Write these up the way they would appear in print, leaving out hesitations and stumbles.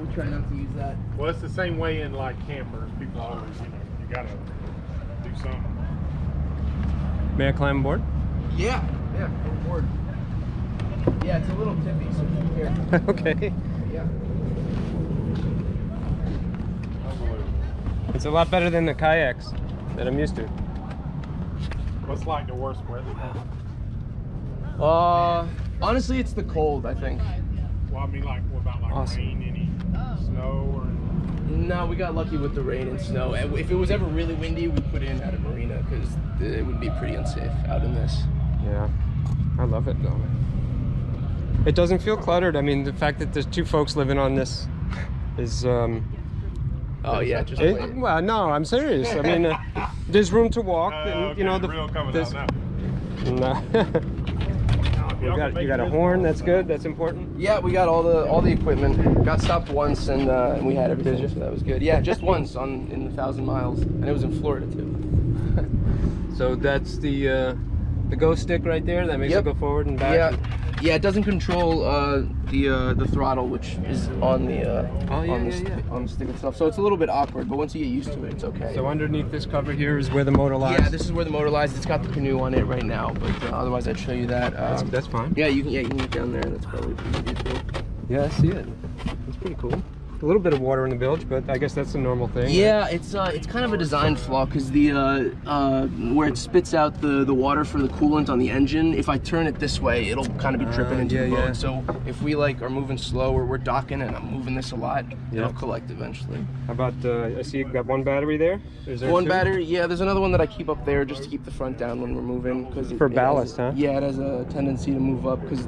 We try not to use that. Well, it's the same way in like campers. People always, you know, you gotta do something. May I climb aboard? Yeah, yeah, go aboard. Yeah, it's a little tippy, so be careful. Okay. Yeah. It's a lot better than the kayaks that I'm used to. What's like the worst weather? Honestly, it's the cold, I think. Well, I mean, like, what about like rain, any snow, or? No, we got lucky with the rain and snow. If it was ever really windy, we put in at a marina because it would be pretty unsafe out in this. Yeah, I love it though. It doesn't feel cluttered. I mean, the fact that there's two folks living on this is. Oh yeah, just it, well, no, I'm serious. I mean, there's room to walk. And, you know, the real coming out now. You got a horn. That's good. That's important. Yeah, we got all the equipment. Got stopped once, and we had everything, so that was good. Yeah, just once in the 1,000 miles, and it was in Florida too. So that's the go stick right there. That makes it go forward and back. Yeah, yeah. It doesn't control the throttle, which is on the stick itself. So it's a little bit awkward, but once you get used to it, it's okay. So underneath this cover here is where the motor lies. Yeah, this is where the motor lies. It's got the canoe on it right now, but otherwise I'd show you that. That's fine. Yeah, you can get down there. That's probably pretty beautiful. Yeah, I see it. It's pretty cool. A little bit of water in the bilge, but I guess that's a normal thing. Yeah, right? It's kind of a design flaw because the where it spits out the water for the coolant on the engine. If I turn it this way, it'll kind of be dripping into the boat. Yeah. So if we like are moving slow or we're docking and I'm moving this a lot, it'll collect eventually. How about I see you've got one battery there. Is there one battery? Yeah, there's another one that I keep up there just to keep the front down when we're moving because for ballast, huh? Yeah, it has a tendency to move up because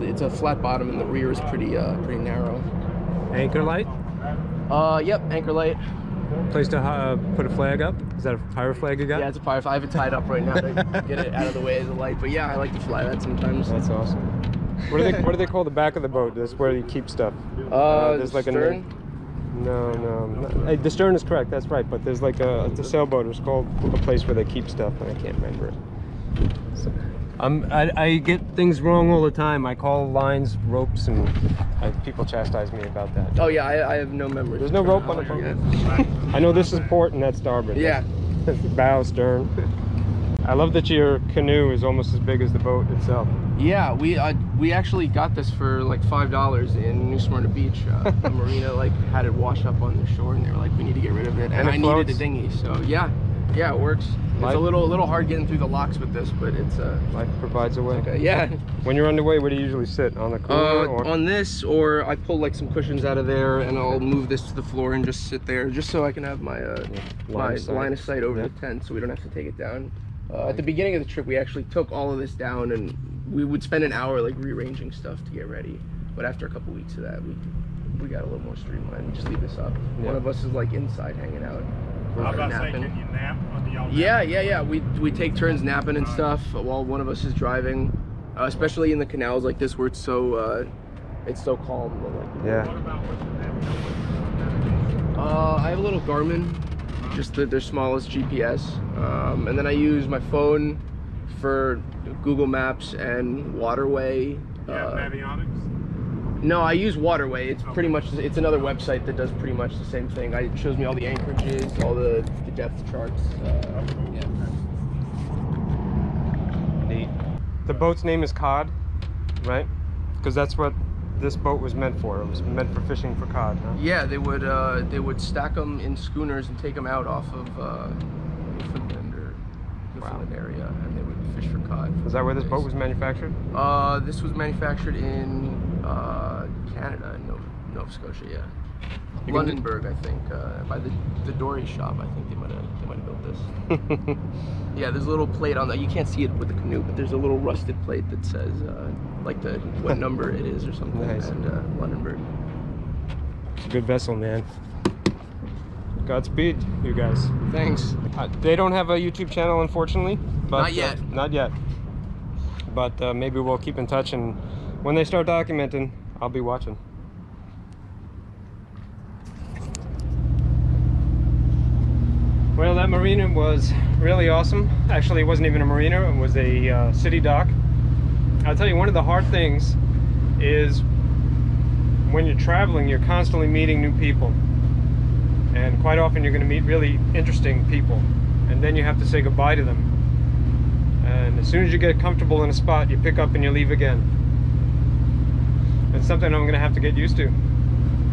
it's a flat bottom and the rear is pretty narrow. Anchor light? Yep, anchor light. Place to put a flag up? Is that a pirate flag you got? Yeah, it's a pirate flag. I have it tied up right now to get it out of the way of the light. But yeah, I like to fly that sometimes. That's awesome. What do they call the back of the boat? That's where you keep stuff. There's like stern? No, the stern is correct. That's right. But there's like a sailboat. It's called a place where they keep stuff, and I can't remember it. So, I get things wrong all the time. I call lines ropes, and people chastise me about that. Oh yeah, I have no memory. There's no rope on the boat. I know this is port and that's starboard. Yeah. Bow, stern. I love that your canoe is almost as big as the boat itself. Yeah, we actually got this for like $5 in New Smyrna Beach. The marina like had it wash up on the shore, and they were like, we need to get rid of it, and I needed the dinghy, so yeah. Yeah, it works. Life. It's a little hard getting through the locks with this, but it's life provides a way. Okay, yeah. When you're underway, where do you usually sit? On the corner? Or? On this, or I pull like some cushions out of there, and I'll move this to the floor and just sit there, just so I can have my line of sight over the tent, so we don't have to take it down. At the beginning of the trip, we actually took all of this down, and we would spend an hour like rearranging stuff to get ready. But after a couple weeks of that, we got a little more streamlined. We just leave this up. Yeah. One of us is like inside hanging out. I was about to say, can you nap? Yeah. We take turns napping and stuff while one of us is driving, especially in the canals like this where it's so calm. But like, I have a little Garmin, just their smallest GPS, and then I use my phone for Google Maps and Waterway. Navionics? No, I use Waterway. It's pretty much, it's another website that does pretty much the same thing. It shows me all the anchorages, all the depth charts. Neat. The boat's name is Cod, right? Because that's what this boat was meant for. It was meant for fishing for cod, huh? Yeah, they would stack them in schooners and take them out off of Newfoundland or Newfoundland area, and they would fish for cod. Is that where this boat was manufactured? This was manufactured in Canada, and Nova Scotia, yeah. Lunenburg, I think, by the Dory shop. I think they might have built this. Yeah, there's a little plate on that. You can't see it with the canoe, but there's a little rusted plate that says like what number it is or something. Nice. And Lunenburg. It's a good vessel, man. Godspeed, you guys. Thanks. They don't have a YouTube channel, unfortunately. But, not yet. But maybe we'll keep in touch and. When they start documenting, I'll be watching. Well, that marina was really awesome. Actually, it wasn't even a marina, it was a city dock. I'll tell you, one of the hard things is when you're traveling, you're constantly meeting new people. And quite often you're going to meet really interesting people. And then you have to say goodbye to them. And as soon as you get comfortable in a spot, you pick up and you leave again. It's something I'm going to have to get used to.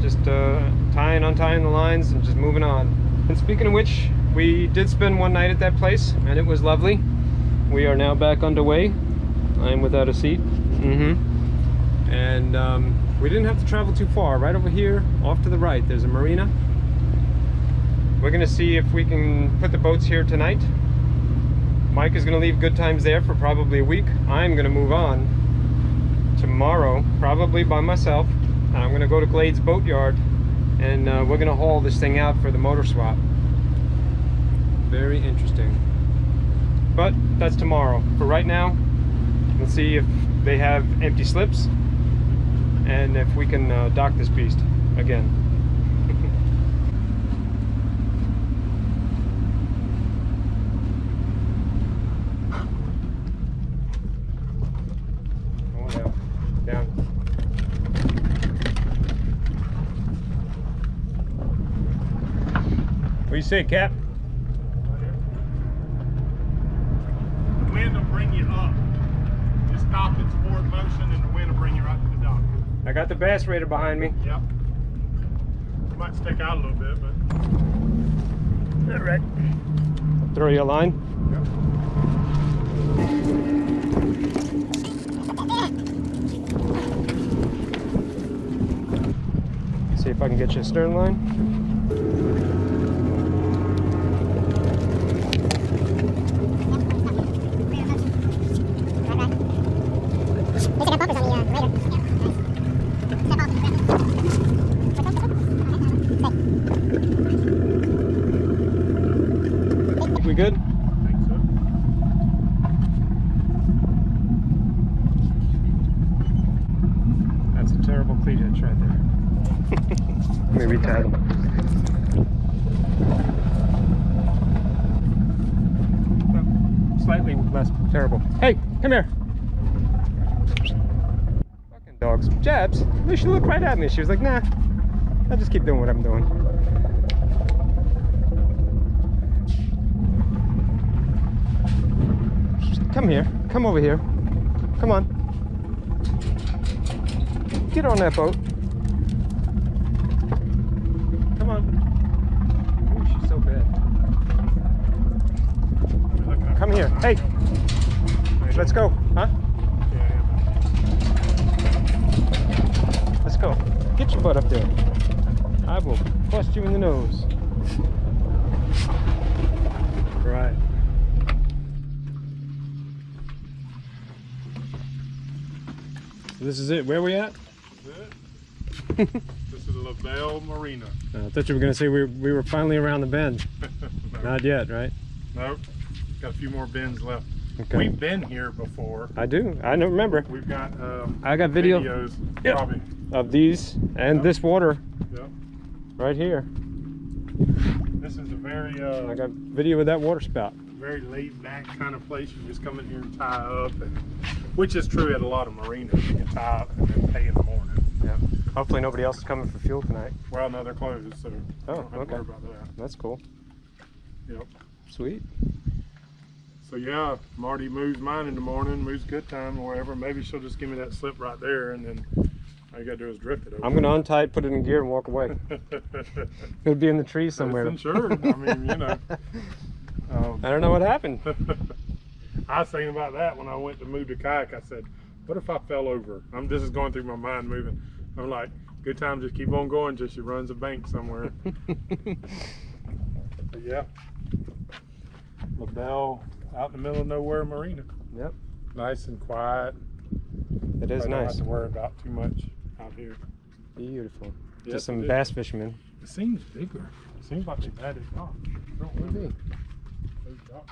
Just tying, untying the lines and just moving on. And speaking of which, we did spend one night at that place and it was lovely. We are now back underway. I am without a seat. And we didn't have to travel too far. Right over here, off to the right, there's a marina. We're going to see if we can put the boats here tonight. Mike is going to leave Good Times there for probably a week. I'm going to move on tomorrow, probably by myself. I'm going to go to Glade's Boatyard and we're going to haul this thing out for the motor swap. Very interesting. But that's tomorrow. For right now, let's see if they have empty slips and if we can dock this beast again. What do you say, Cap? The wind will bring you up. You stop its forward motion and the wind will bring you right to the dock. I got the bass raider behind me. Yep. It might stick out a little bit, but... All right. I'll throw you a line? Yep. See if I can get you a stern line. We good? I think so. That's a terrible cleavage right there. Let me retie them. Well, slightly less terrible. Hey, come here. Fucking dogs. Jabs. She looked right at me. She was like, nah, I'll just keep doing what I'm doing. Come here. Come over here. Come on. Get on that boat. Come on. Oh, she's so bad. Come here. Hey. Let's go. Huh? Let's go. Get your butt up there. I will bust you in the nose. Right. This is it. Where are we at? This is it. This is LaBelle Marina. I thought you were going to say we were finally around the bend. No. Not yet, right? Nope. Got a few more bends left. Okay. We've been here before. I do. I don't remember. We've got I got videos probably. Of these and this water. Yep. Right here. This is a very... I got video of that water spout. Very laid-back kind of place. You just come in here and tie up, and, which is true at a lot of marinas. You can tie up and then pay in the morning. Yeah. Hopefully nobody else is coming for fuel tonight. Well, no, they're closed, so oh, don't have to worry about that. That's cool. Yep. Sweet. So yeah, Marty moves mine in the morning, moves Good Time or whatever. Maybe she'll just give me that slip right there, and then all you gotta do is drift it over. I'm gonna untie it, put it in gear, and walk away. It'll be in the tree somewhere. I'm sure. I mean, you know. I don't know what happened. I was thinking about that when I went to move the kayak. I said, what if I fell over? This is going through my mind moving. I'm like, Good Time, just keep on going till she runs a bank somewhere. But yeah, LaBelle out in the middle of nowhere marina. Yep. Nice and quiet. It is nice. I don't have to worry about too much out here. Beautiful. Yep, just some bass fishermen. It seems bigger. It seems like they've added off. It would be. Good job.